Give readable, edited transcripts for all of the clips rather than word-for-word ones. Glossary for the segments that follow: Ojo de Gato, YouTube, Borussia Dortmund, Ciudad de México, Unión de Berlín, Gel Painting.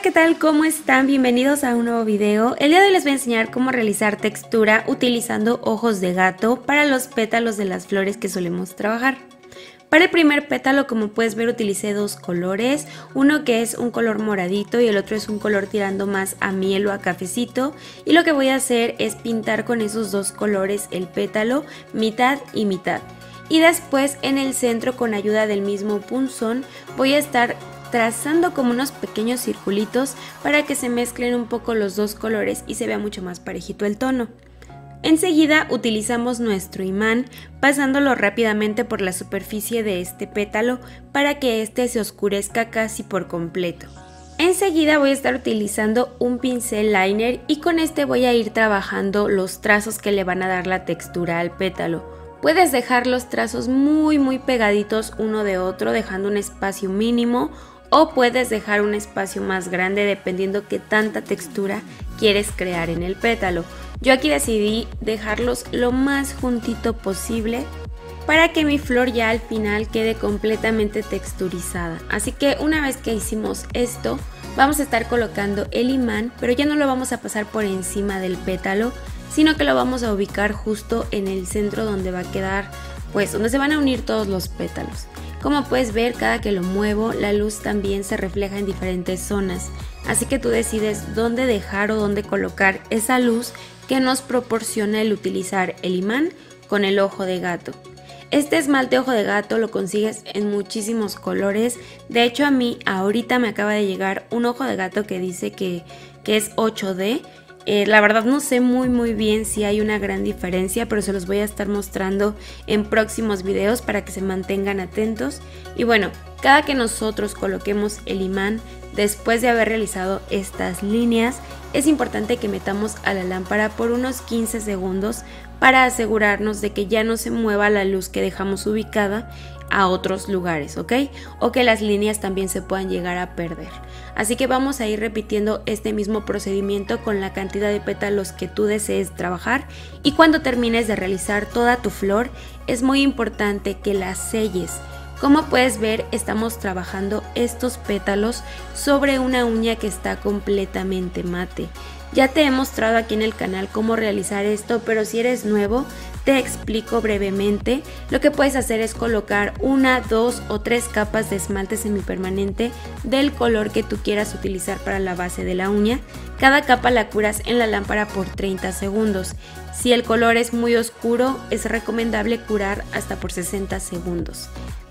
Hola, ¿qué tal? ¿Cómo están? Bienvenidos a un nuevo video. El día de hoy les voy a enseñar cómo realizar textura utilizando ojos de gato para los pétalos de las flores que solemos trabajar. Para el primer pétalo, como puedes ver, utilicé dos colores, uno que es un color moradito y el otro es un color tirando más a miel o a cafecito, y lo que voy a hacer es pintar con esos dos colores el pétalo mitad y mitad, y después en el centro, con ayuda del mismo punzón, voy a estar trazando como unos pequeños circulitos para que se mezclen un poco los dos colores y se vea mucho más parejito el tono. Enseguida utilizamos nuestro imán, pasándolo rápidamente por la superficie de este pétalo para que este se oscurezca casi por completo. Enseguida voy a estar utilizando un pincel liner y con este voy a ir trabajando los trazos que le van a dar la textura al pétalo. Puedes dejar los trazos muy pegaditos uno de otro, dejando un espacio mínimo, o puedes dejar un espacio más grande dependiendo qué tanta textura quieres crear en el pétalo. Yo aquí decidí dejarlos lo más juntito posible para que mi flor ya al final quede completamente texturizada. Así que una vez que hicimos esto, vamos a estar colocando el imán, pero ya no lo vamos a pasar por encima del pétalo, sino que lo vamos a ubicar justo en el centro donde va a quedar, pues donde se van a unir todos los pétalos. Como puedes ver, cada que lo muevo, la luz también se refleja en diferentes zonas, así que tú decides dónde dejar o dónde colocar esa luz que nos proporciona el utilizar el imán con el ojo de gato. Este esmalte ojo de gato lo consigues en muchísimos colores. De hecho, a mí ahorita me acaba de llegar un ojo de gato que dice que es 8D. La verdad no sé muy bien si hay una gran diferencia, pero se los voy a estar mostrando en próximos videos para que se mantengan atentos. Y bueno, cada que nosotros coloquemos el imán, después de haber realizado estas líneas, es importante que metamos a la lámpara por unos 15 segundos para asegurarnos de que ya no se mueva la luz que dejamos ubicada a otros lugares, ¿ok? O que las líneas también se puedan llegar a perder. Así que vamos a ir repitiendo este mismo procedimiento con la cantidad de pétalos que tú desees trabajar, y cuando termines de realizar toda tu flor es muy importante que la selles. Como puedes ver, estamos trabajando estos pétalos sobre una uña que está completamente mate. Ya te he mostrado aquí en el canal cómo realizar esto, pero si eres nuevo, te explico brevemente. Lo que puedes hacer es colocar una, dos o tres capas de esmalte semipermanente del color que tú quieras utilizar para la base de la uña. Cada capa la curas en la lámpara por 30 segundos. Si el color es muy oscuro, es recomendable curar hasta por 60 segundos.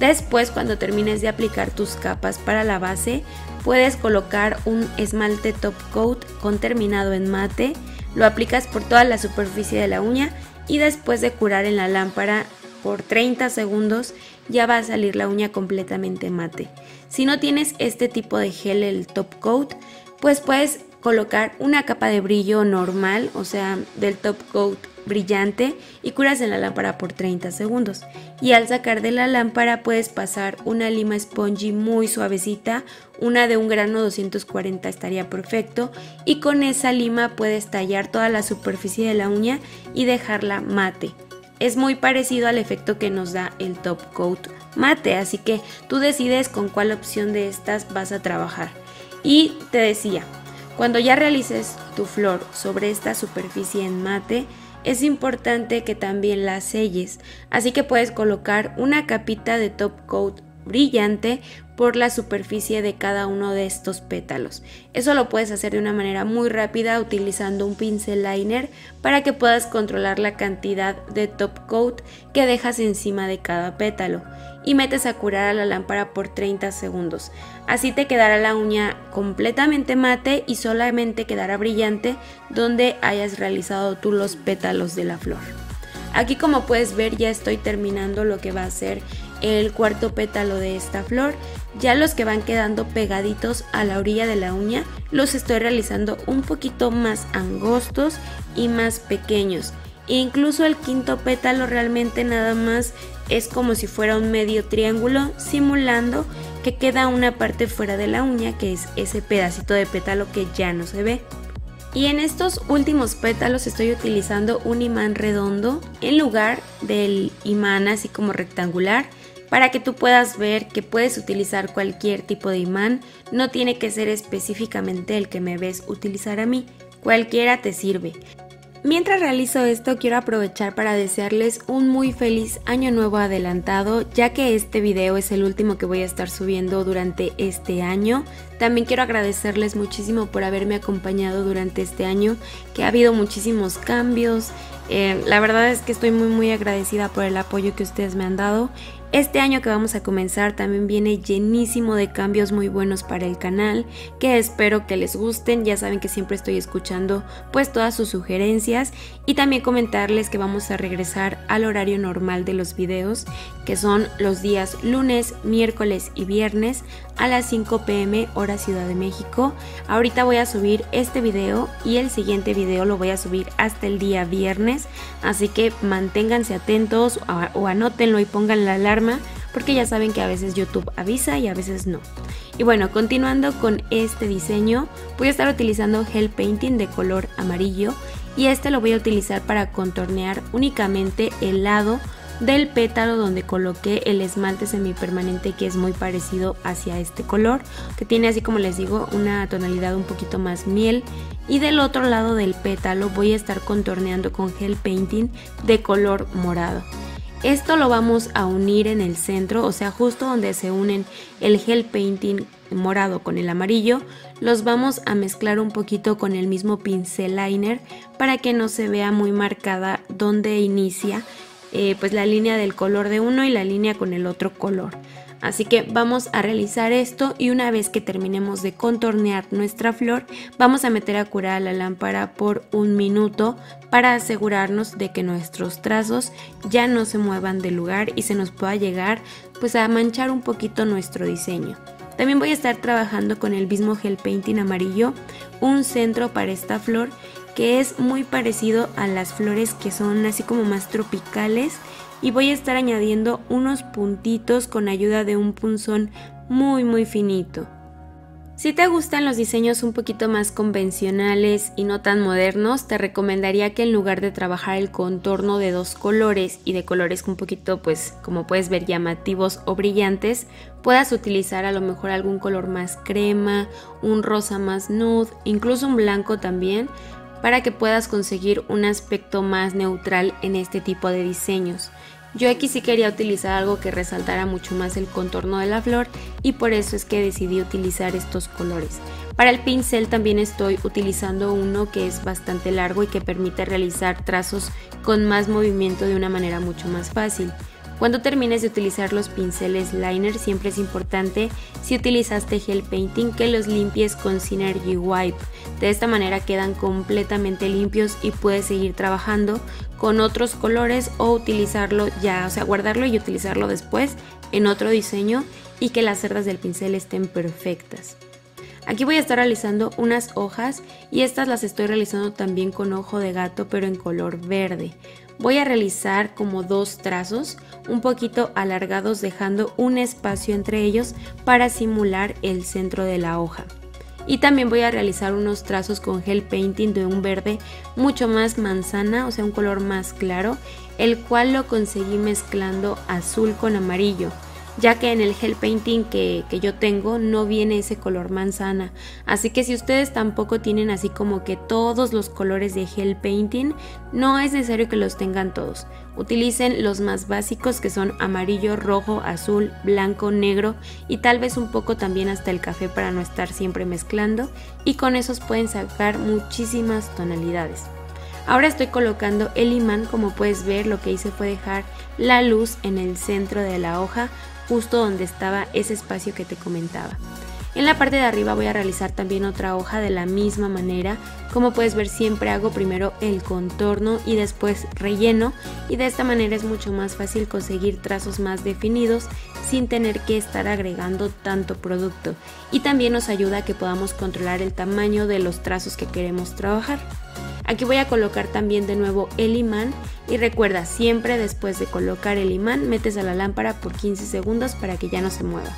Después, cuando termines de aplicar tus capas para la base, puedes colocar un esmalte top coat con terminado en mate, lo aplicas por toda la superficie de la uña y después de curar en la lámpara por 30 segundos ya va a salir la uña completamente mate. Si no tienes este tipo de gel, el top coat, pues puedes colocar una capa de brillo normal, o sea, del top coat brillante, y curas en la lámpara por 30 segundos. Y al sacar de la lámpara puedes pasar una lima spongy muy suavecita, una de un grano 240 estaría perfecto, y con esa lima puedes tallar toda la superficie de la uña y dejarla mate. Es muy parecido al efecto que nos da el top coat mate, así que tú decides con cuál opción de estas vas a trabajar. Y te decía, cuando ya realices tu flor sobre esta superficie en mate, es importante que también la selles, así que puedes colocar una capita de top coat brillante por la superficie de cada uno de estos pétalos. Eso lo puedes hacer de una manera muy rápida utilizando un pincel liner para que puedas controlar la cantidad de top coat que dejas encima de cada pétalo, y metes a curar a la lámpara por 30 segundos. Así te quedará la uña completamente mate y solamente quedará brillante donde hayas realizado tú los pétalos de la flor. Aquí, como puedes ver, ya estoy terminando lo que va a ser el cuarto pétalo de esta flor. Ya los que van quedando pegaditos a la orilla de la uña los estoy realizando un poquito más angostos y más pequeños. Incluso el quinto pétalo realmente nada más es como si fuera un medio triángulo, simulando que queda una parte fuera de la uña, que es ese pedacito de pétalo que ya no se ve. Y en estos últimos pétalos estoy utilizando un imán redondo en lugar del imán así como rectangular. para que tú puedas ver que puedes utilizar cualquier tipo de imán, no tiene que ser específicamente el que me ves utilizar a mí, cualquiera te sirve. Mientras realizo esto, quiero aprovechar para desearles un muy feliz año nuevo adelantado, ya que este video es el último que voy a estar subiendo durante este año. También quiero agradecerles muchísimo por haberme acompañado durante este año, que ha habido muchísimos cambios. La verdad es que estoy muy agradecida por el apoyo que ustedes me han dado. Este año que vamos a comenzar también viene llenísimo de cambios muy buenos para el canal, que espero que les gusten. Ya saben que siempre estoy escuchando pues todas sus sugerencias, y también comentarles que vamos a regresar al horario normal de los videos, que son los días lunes, miércoles y viernes a las 5 p.m. hora Ciudad de México. Ahorita voy a subir este video y el siguiente video lo voy a subir hasta el día viernes, así que manténganse atentos o anótenlo y pongan la alarma, porque ya saben que a veces YouTube avisa y a veces no. Y bueno, continuando con este diseño, voy a estar utilizando gel painting de color amarillo, y este lo voy a utilizar para contornear únicamente el lado del pétalo donde coloqué el esmalte semipermanente, que es muy parecido hacia este color, que tiene, así como les digo, una tonalidad un poquito más miel. Y del otro lado del pétalo voy a estar contorneando con gel painting de color morado. Esto lo vamos a unir en el centro, o sea, justo donde se unen el gel painting morado con el amarillo, los vamos a mezclar un poquito con el mismo pincel liner para que no se vea muy marcada donde inicia pues la línea del color de uno y la línea con el otro color. Así que vamos a realizar esto, y una vez que terminemos de contornear nuestra flor, vamos a meter a curar a la lámpara por 1 minuto para asegurarnos de que nuestros trazos ya no se muevan del lugar y se nos pueda llegar pues a manchar un poquito nuestro diseño. También voy a estar trabajando con el mismo gel painting amarillo un centro para esta flor, que es muy parecido a las flores que son así como más tropicales. Y voy a estar añadiendo unos puntitos con ayuda de un punzón muy finito. Si te gustan los diseños un poquito más convencionales y no tan modernos, te recomendaría que en lugar de trabajar el contorno de 2 colores y de colores un poquito, pues como puedes ver, llamativos o brillantes, puedas utilizar a lo mejor algún color más crema, un rosa más nude, incluso un blanco también, para que puedas conseguir un aspecto más neutral en este tipo de diseños. Yo aquí sí quería utilizar algo que resaltara mucho más el contorno de la flor, y por eso es que decidí utilizar estos colores. Para el pincel también estoy utilizando uno que es bastante largo y que permite realizar trazos con más movimiento de una manera mucho más fácil. Cuando termines de utilizar los pinceles liner, siempre es importante, si utilizaste gel painting, que los limpies con Synergy Wipe. De esta manera quedan completamente limpios y puedes seguir trabajando con otros colores o utilizarlo ya, o sea, guardarlo y utilizarlo después en otro diseño, y que las cerdas del pincel estén perfectas. Aquí voy a estar realizando unas hojas, y estas las estoy realizando también con ojo de gato, pero en color verde. Voy a realizar como 2 trazos un poquito alargados, dejando un espacio entre ellos para simular el centro de la hoja. Y también voy a realizar unos trazos con gel painting de un verde mucho más manzana, o sea, un color más claro, el cual lo conseguí mezclando azul con amarillo, ya que en el gel painting que yo tengo no viene ese color manzana. Así que si ustedes tampoco tienen así como que todos los colores de gel painting, no es necesario que los tengan todos. Utilicen los más básicos, que son amarillo, rojo, azul, blanco, negro y tal vez un poco también hasta el café, para no estar siempre mezclando, y con esos pueden sacar muchísimas tonalidades. Ahora estoy colocando el imán. Como puedes ver, lo que hice fue dejar la luz en el centro de la hoja, justo donde estaba ese espacio que te comentaba. En la parte de arriba voy a realizar también otra hoja de la misma manera. Como puedes ver, siempre hago primero el contorno y después relleno, y de esta manera es mucho más fácil conseguir trazos más definidos sin tener que estar agregando tanto producto, y también nos ayuda a que podamos controlar el tamaño de los trazos que queremos trabajar. Aquí voy a colocar también de nuevo el imán, y recuerda, siempre después de colocar el imán metes a la lámpara por 15 segundos para que ya no se mueva.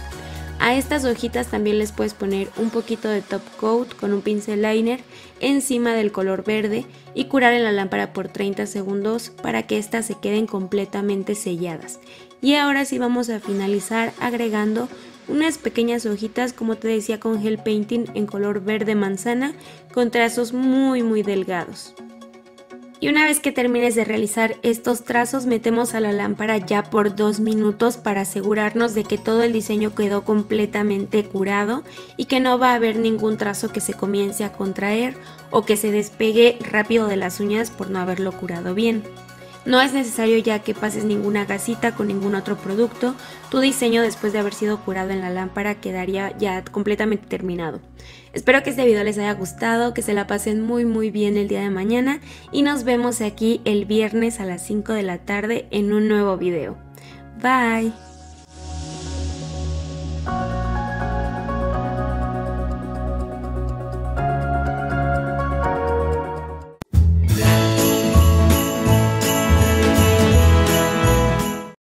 A estas hojitas también les puedes poner un poquito de top coat con un pincel liner encima del color verde y curar en la lámpara por 30 segundos para que estas se queden completamente selladas. Y ahora sí vamos a finalizar agregando unas pequeñas hojitas, como te decía, con gel painting en color verde manzana, con trazos muy muy delgados. Y una vez que termines de realizar estos trazos, metemos a la lámpara ya por 2 minutos para asegurarnos de que todo el diseño quedó completamente curado y que no va a haber ningún trazo que se comience a contraer o que se despegue rápido de las uñas por no haberlo curado bien. No es necesario ya que pases ninguna gasita con ningún otro producto. Tu diseño, después de haber sido curado en la lámpara, quedaría ya completamente terminado. Espero que este video les haya gustado, que se la pasen muy muy bien el día de mañana y nos vemos aquí el viernes a las 5 de la tarde en un nuevo video. Bye.